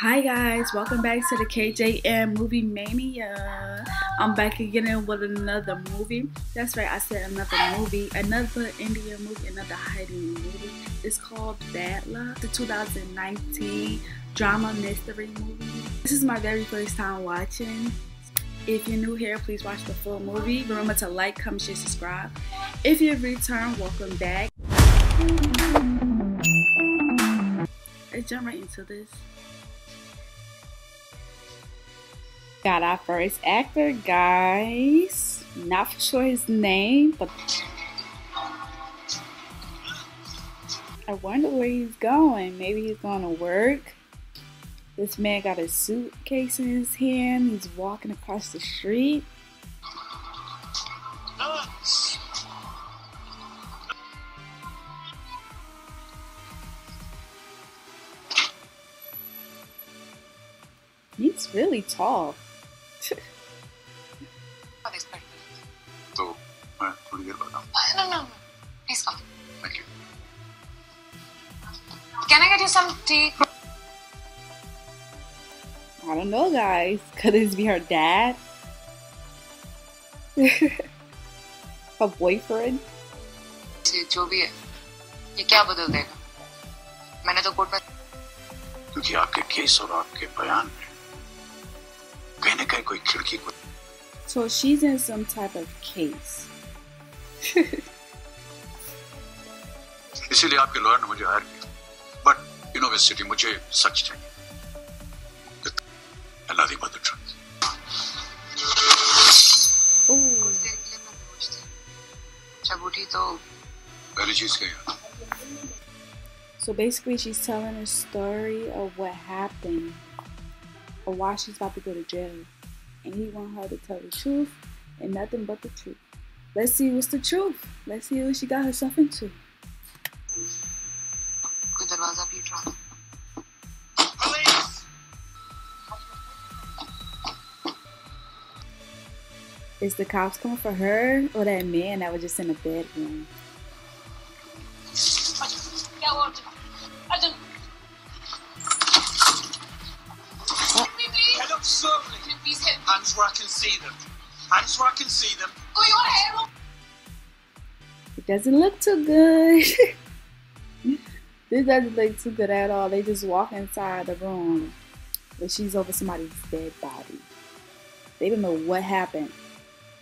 Hi guys, welcome back to the KJM Movie Mania. I'm back again with another movie. That's right, I said another movie, another Indian movie, another Hindi movie. It's called Badla, the 2019 drama mystery movie. This is my very first time watching. If you're new here, please watch the full movie. Remember to like, comment, share, subscribe. If you're returned, welcome back. Let's jump right into this. Got our first actor, guys. Not for sure his name, but I wonder where he's going. Maybe he's going to work. This man got a suitcase in his hand. He's walking across the street. He's really tall. So, no. Please come. Thank you. Can I get you some tea? I don't know, guys. Could this be her dad? Her boyfriend? So she's in some type of case. But you know, West City, such thing. Nothing but the truth. So basically, she's telling her story of what happened, or why she's about to go to jail, and he wants her to tell the truth and nothing but the truth. Let's see what's the truth. Let's see what she got herself into. Is the cops coming for her or that man that was just in the bedroom? Hands where I can see them. Hands where I can see them. It doesn't look too good. This doesn't look too good at all. They just walk inside the room, but she's over somebody's dead body. They don't know what happened.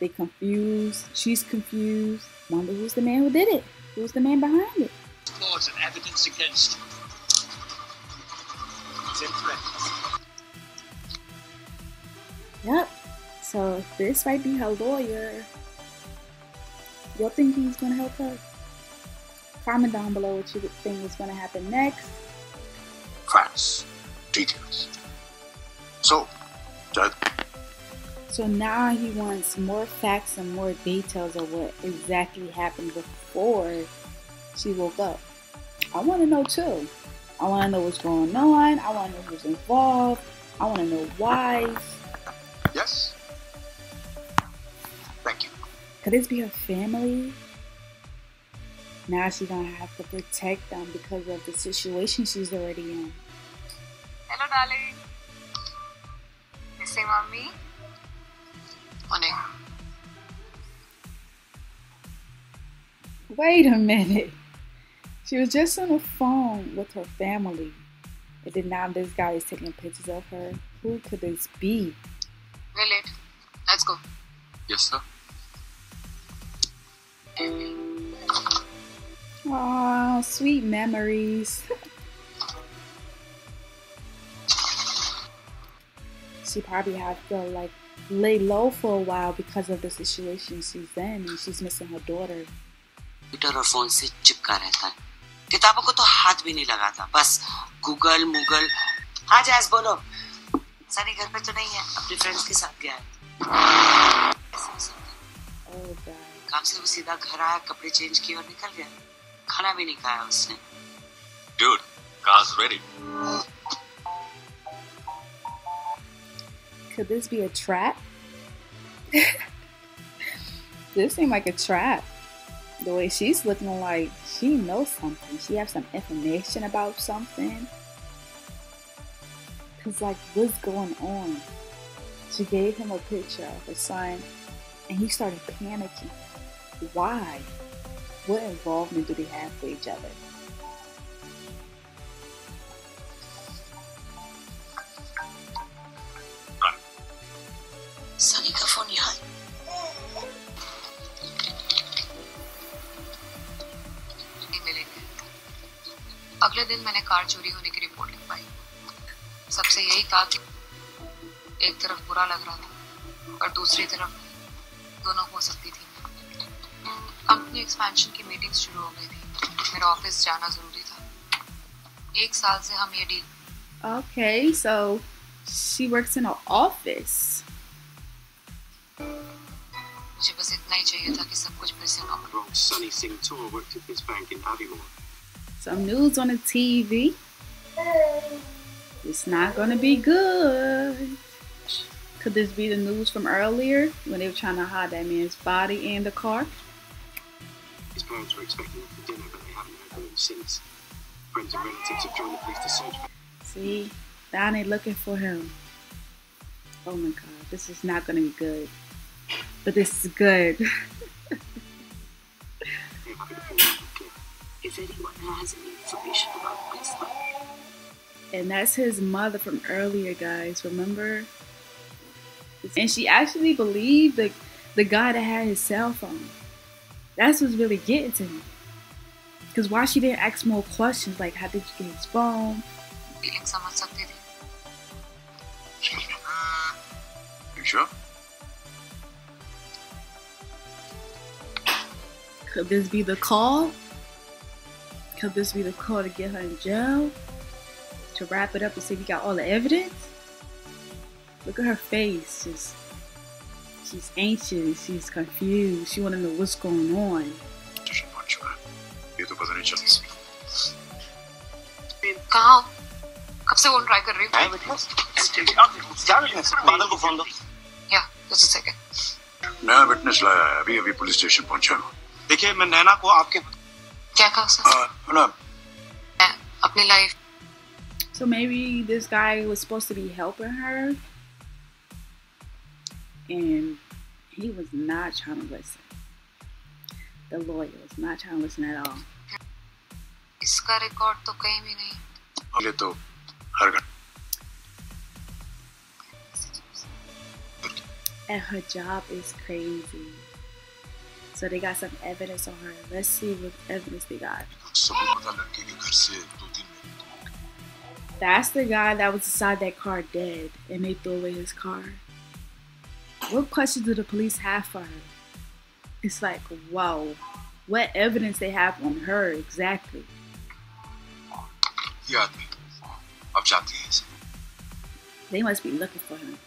They confused. She's confused. Wonder who's the man who did it? Who's the man behind it? Reports and evidence against him. Yep. So this might be her lawyer. Y'all think he's gonna help her? Comment down below what you think is gonna happen next. Facts, details. So now he wants more facts and more details of what exactly happened before she woke up. I want to know too. I want to know what's going on. I want to know who's involved. I want to know why. Yes. Thank you. Could this be her family? Now she's going to have to protect them because of the situation she's already in. Hello, darling. You say mommy? Wait a minute. She was just on the phone with her family, and then now this guy is taking pictures of her. Who could this be? We're late. Let's go. Yes, sir. Wow, sweet memories. She probably had to like lay low for a while because of the situation she's in, and she's missing her daughter. Phone se chipka rehta hai. Kitabon ko to haath bhi nahi lagata. Bas Google, Moogle. हाँ जैस बोलो. सारी घर पे तो नहीं है. अपने friends के साथ गया है. Oh God. काम से वो सीधा घर आया, कपड़े change किए और निकल गया. खाना भी नहीं खाया उसने. Dude, car's ready. Could this be a trap? This seemed like a trap. The way she's looking, like she knows something. She has some information about something. He's like, what's going on? She gave him a picture of her son, and he started panicking. Why? What involvement do they have for each other? अगले दिन मैंने car चोरी होने की report लिखवाई। सबसे यही कहा कि एक तरफ बुरा लग रहा था और दूसरी तरफ दोनों हो सकती थी। कंपनी एक्सपेंशन की मीटिंग्स शुरू हो गई थी। मेरा ऑफिस जाना जरूरी था। एक साल से हम ये deal. Okay, so she works in an office. मुझे बस इतना ही चाहिए था कि सब कुछ फिर से normal. Sunny Singh Tour worked at his bank in Avior. Some news on the TV. It's not gonna be good. Could this be the news from earlier when they were trying to hide that man's body in the car? His parents were expecting him for dinner, but they haven't heard from him since. Friends and relatives have joined the police to search. See, down ain't looking for him. Oh my God, this is not gonna be good. But this is good. If anyone has any information about Badla. And that's his mother from earlier, guys, remember? And she actually believed the guy that had his cell phone. That's what's really getting to me. Because why she didn't ask more questions, like how did you get his phone? You sure? Could this be the call? Could this be the call to get her in jail? To wrap it up and see if you got all the evidence? Look at her face. She's anxious. She's confused. She want to know what's going on. Yeah, just a second. No witness laya. We have police station. So maybe this guy was supposed to be helping her, and he was not trying to listen. The lawyer was not trying to listen at all. Iska record to kahin bhi nahi. Ye to har ghar. And her job is crazy. So they got some evidence on her. Let's see what evidence they got. That's the guy that was inside that car dead, and they threw away his car. What questions do the police have for her? It's like, whoa, what evidence they have on her exactly? They must be looking for him.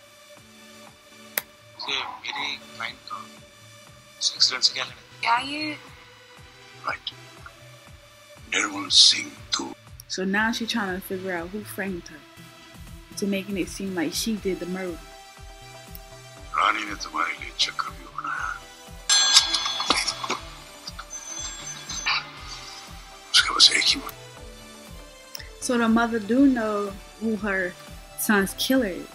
So now she's trying to figure out who framed her, to making it seem like she did the murder. So the mother do know who her son's killer is.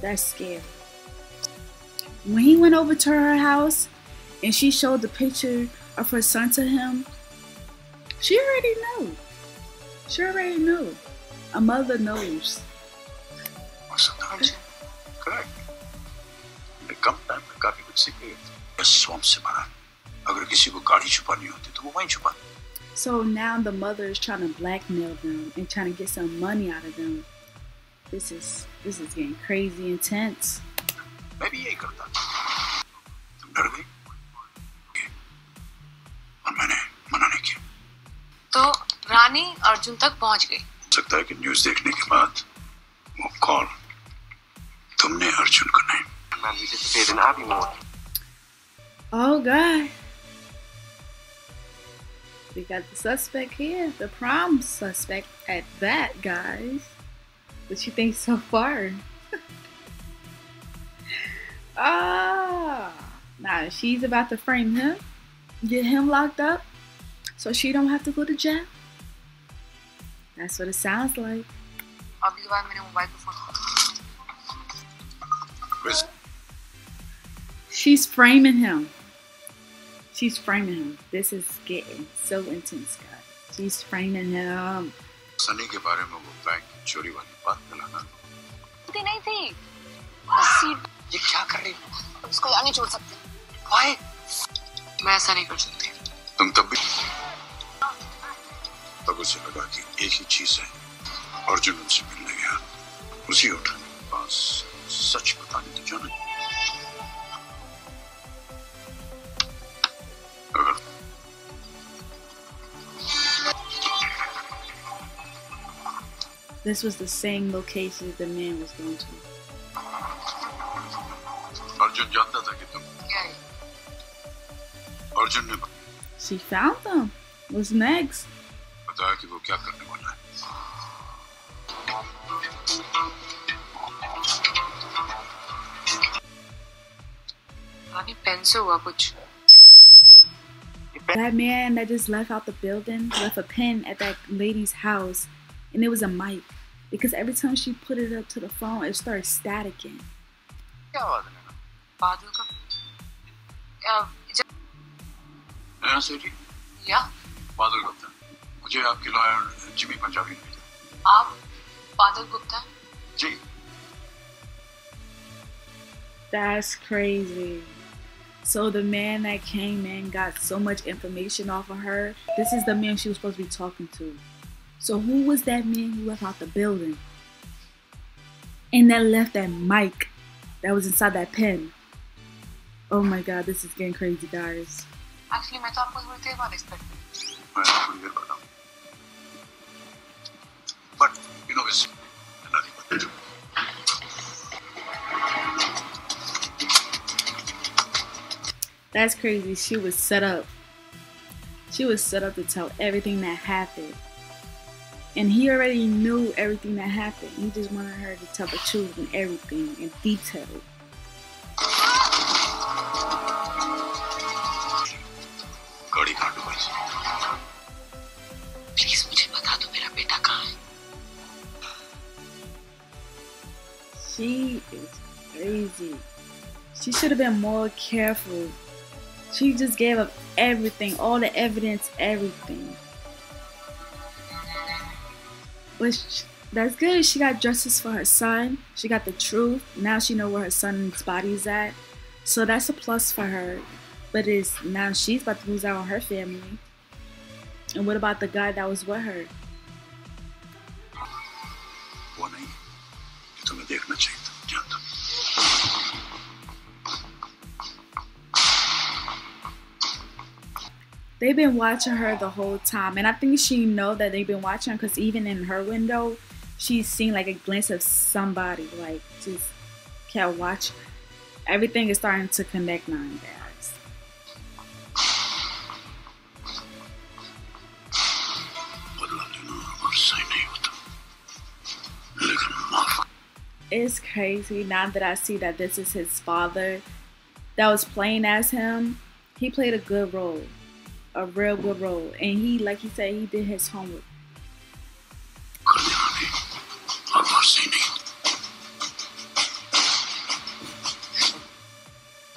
That's scary. When he went over to her house and she showed the picture of her son to him, she already knew. She already knew. A mother knows. Correct. So now the mother is trying to blackmail them and trying to get some money out of them. This is getting crazy intense. Maybe so Rani Arjun tak pahunch gayi. Sakta hai ki news dekhne ke baad wo call tumne Arjun ko nahi. Oh God. We got the suspect here, the prime suspect at that, guys. What you think so far? Ah, now she's about to frame him, get him locked up, so she don't have to go to jail. That's what it sounds like. अगली बार मैंने mobile पे phone. She's framing him. This is getting so intense, guys. She's framing him. Sunny के बारे में वो bank चोरी वाली बात मिलाना थी नहीं थी। ये क्या कर रही है? इसको यहाँ नहीं छोड़ सकते। Why? मैं ऐसा नहीं कर सकती। तुम तब उसे लगा कि एक ही चीज है। अर्जुन उनसे मिलने गया। उसी होटल के पास सच बताने तो जाना। This was the same location the man was going to. Arjun janta tha ki tum. Arjun ne. She found them. What's next? Bataya ki wo kya karne wala hai. Abhi pen se hua kuch. That man that just left out the building left a pen at that lady's house, and it was a mic. Because every time she put it up to the phone, it started staticking. Yeah. Badal Gupta. मुझे आपकी lawyer Jimmy Punjabi मिली। आप बादल गुप्ता? जी. That's crazy. So the man that came in got so much information off of her. This is the man she was supposed to be talking to. So who was that man who left out the building? And that left that mic that was inside that pen. Oh my god, this is getting crazy, guys. Actually, I thought we were there about this thing. But, you know, it's nothing but they do. That's crazy. She was set up. She was set up to tell everything that happened. And he already knew everything that happened. He just wanted her to tell the truth and everything in detail. Please, she is crazy. She should have been more careful. She just gave up everything, all the evidence, everything. Which, that's good. She got justice for her son. She got the truth. Now she knows where her son's body is at. So that's a plus for her. But it's now she's about to lose out on her family. And what about the guy that was with her? They've been watching her the whole time, and I think she know that they've been watching her because even in her window, she's seen like a glance of somebody. Like, just kept watching. Everything is starting to connect now, guys. It's crazy now that I see that this is his father that was playing as him. He played a good role. A real good role, and he, like he said, he did his homework.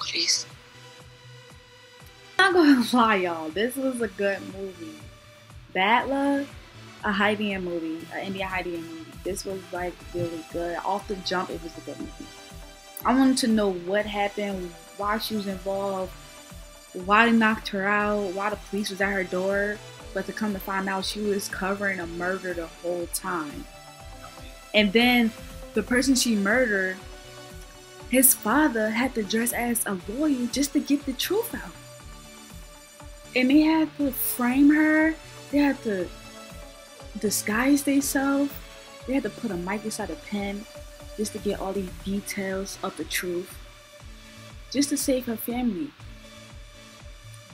Please. I'm not gonna lie, y'all. This was a good movie. Badla, a Indian movie, an Indian Indian movie. This was like really good. Off the jump, it was a good movie. I wanted to know what happened, why she was involved. Why they knocked her out, why the police was at her door, but to come to find out she was covering a murder the whole time. And then the person she murdered, his father had to dress as a lawyer just to get the truth out. And they had to frame her, they had to disguise themselves, they had to put a mic inside a pen just to get all these details of the truth, just to save her family.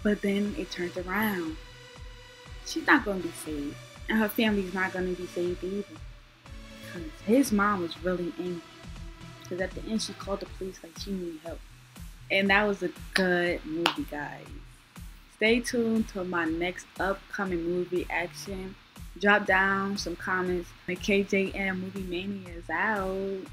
But then it turned around. She's not going to be saved. And her family's not going to be saved either. Because his mom was really angry. Because at the end, she called the police like she needed help. And that was a good movie, guys. Stay tuned to my next upcoming movie action. Drop down some comments. The KJM Movie Mania is out.